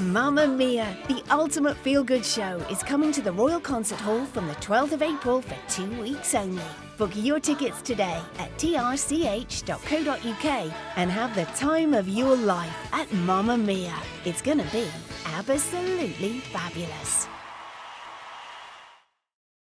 Mamma Mia! The ultimate feel-good show is coming to the Royal Concert Hall from the 12th of April for 2 weeks only. Book your tickets today at trch.co.uk and have the time of your life at Mamma Mia! It's gonna be absolutely fabulous.